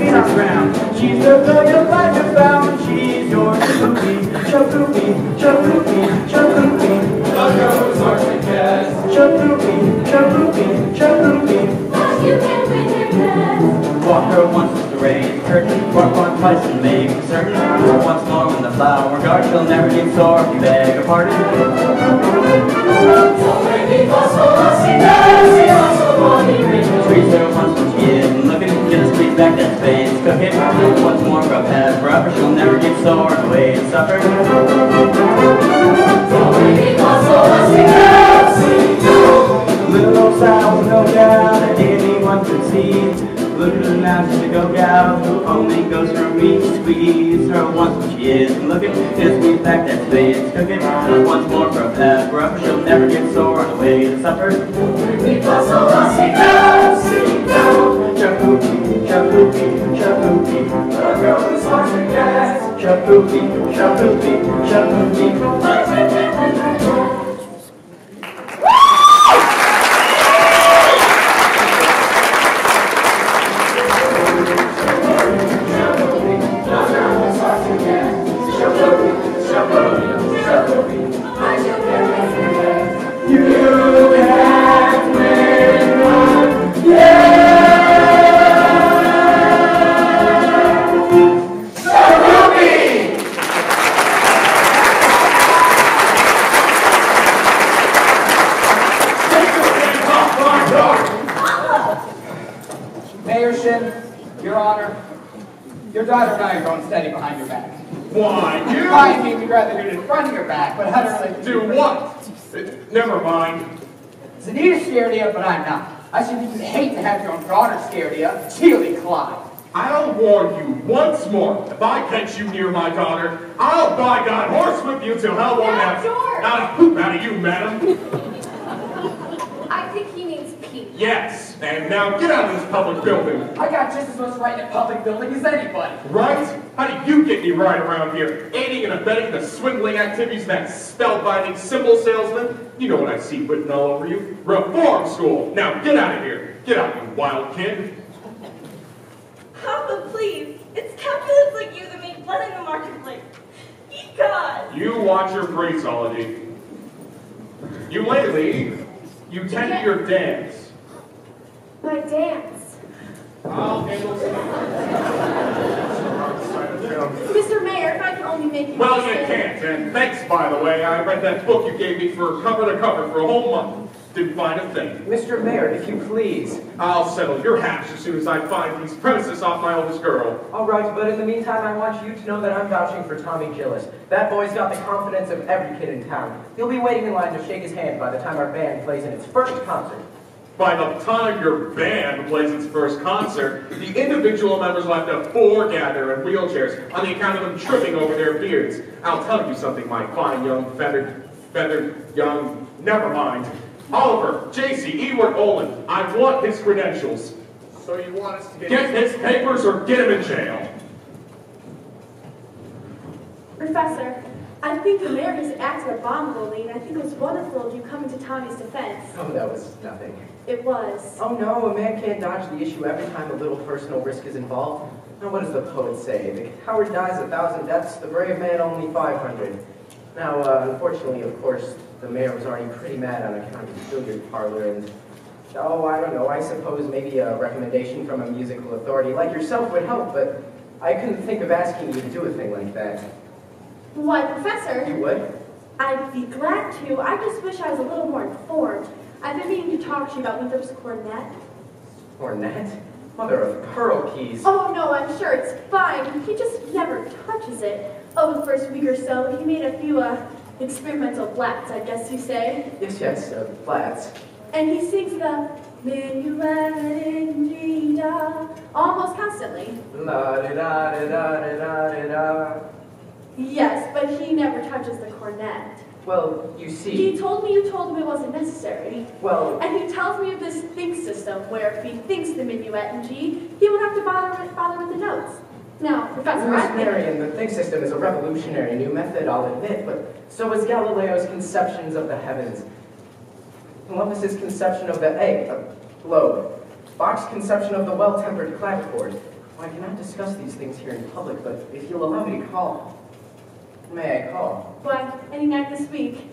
feet on the ground. She's the brilliant light you found. She's your Shipoopi, Shipoopi, Shipoopi, Shipoopi. Love goes hard to guess. Shipoopi, Shipoopi, Shipoopi. Thought you can win your best. Walk her once with the rain curtain. Walk on twice and make certain. Walk once more in the flower garden. She'll never get sore if you beg her pardon. Don't make me fuss for us. She does. She also won't even. Treat her once when she is looking. Just please back that space, cook it. Once more, rub half rubber. She'll never get sore and wait and suffer. Don't make me fuss for us. She does. She does. Little old sounds, no doubt. I didn't even want to see. Luther lounges to go gal, who only goes for me. Squeeze her once when she isn't looking. Just we back that space, cook it. Once more for a pep rubber. She'll never get sore on the way to supper. We bustle us, she goes, she goes. Shipoopi, Shipoopi, Shipoopi. The girl is hard to guess. Shipoopi, Shipoopi, Shipoopi. Never mind. Zaneeta's scared of you, but I'm not. I should even hate to have your own daughter scared of you. Chilly Clyde. I'll warn you once more. If I catch you near my daughter, I'll by God horsewhip you till hell won't have not a poop out of you, madam. I think he means Pete. Yes. And now get out of this public building. I got just as much right in a public building as anybody. Right? How do you get me right around here? Aiding and abetting the swindling activities of that spellbinding symbol salesman? You know what I see written all over you. Reform school! Now get out of here! Get out, you wild kid! Papa, please! It's captains like you that make blood in the marketplace! Ye gods! You watch your phraseology. You lately, you tend to your dance. My dance? I'll handle some. Mr. Mayor, if I can only make you... Well, you can't, and thanks, by the way. I read that book you gave me for cover to cover for a whole month. Didn't find a thing. Mr. Mayor, if you please. I'll settle your hash as soon as I find these premises off my oldest girl. All right, but in the meantime, I want you to know that I'm vouching for Tommy Gillis. That boy's got the confidence of every kid in town. He'll be waiting in line to shake his hand by the time our band plays in its first concert. By the time your band plays its first concert, the individual members will have to foregather in wheelchairs on the account of them tripping over their beards. I'll tell you something, my fine young feathered young, never mind. Oliver, J.C., Ewart, Olin, I want his credentials. So you want us to get his papers or get him in jail? Professor. I think the mayor is an act of abominability, and I think it was wonderful of you coming to Tommy's defense. Oh, that was nothing. It was. Oh no, a man can't dodge the issue every time a little personal risk is involved. Now what does the poet say? The coward dies 1,000 deaths, the brave man only 500. Now, unfortunately, of course, the mayor was already pretty mad on account of the billiard parlor and... Oh, I don't know, I suppose maybe a recommendation from a musical authority like yourself would help, but I couldn't think of asking you to do a thing like that. Why, Professor? You would? I'd be glad to. I just wish I was a little more informed. I've been meaning to talk to you about Luther's cornet. Cornet? Mother of pearl keys. Oh, no, I'm sure it's fine. He just never touches it. Over the first week or so, he made a few, experimental flats, I guess you say. Yes, yes, flats. And he sings the minuet in G da almost constantly. La-da-da-da-da-da-da-da. Yes, but he never touches the cornet. Well, you see... He told me you told him it wasn't necessary. Well... And he tells me of this think system where if he thinks the minuet in G, he won't have to bother with the notes. Now, Professor, I think... And the think system is a revolutionary new method, I'll admit, but so was Galileo's conceptions of the heavens. Columbus's conception of the egg, the globe. Bach's conception of the well-tempered clavichord. Well, I cannot discuss these things here in public, but if you'll allow me to call, may I call? Why, any night this week.